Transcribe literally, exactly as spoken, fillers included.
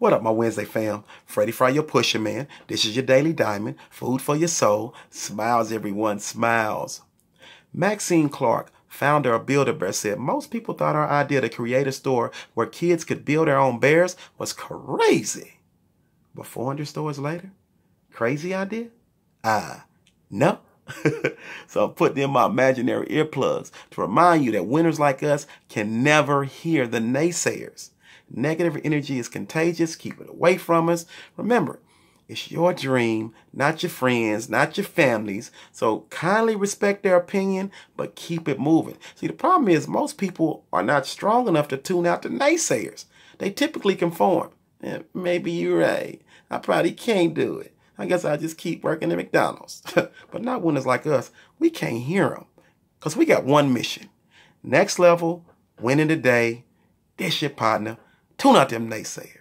What up, my Wednesday fam? Freddy Fri, your Pusher Man. This is your Daily Diamond, food for your soul. Smiles, everyone, smiles. Maxine Clark, founder of Build-A-Bear, said, most people thought our idea to create a store where kids could build their own bears was crazy. But four hundred stores later, crazy idea? Ah, uh, no. So I'm putting in my imaginary earplugs to remind you that winners like us can never hear the naysayers. Negative energy is contagious. Keep it away from us. Remember, it's your dream, not your friends, not your families. So kindly respect their opinion, but keep it moving. See, the problem is most people are not strong enough to tune out the naysayers. They typically conform. Yeah, maybe you're right. I probably can't do it. I guess I'll just keep working at McDonald's. But not winners like us. We can't hear them because we got one mission. Next level, winning the day. This your partner. Tune out them naysayers.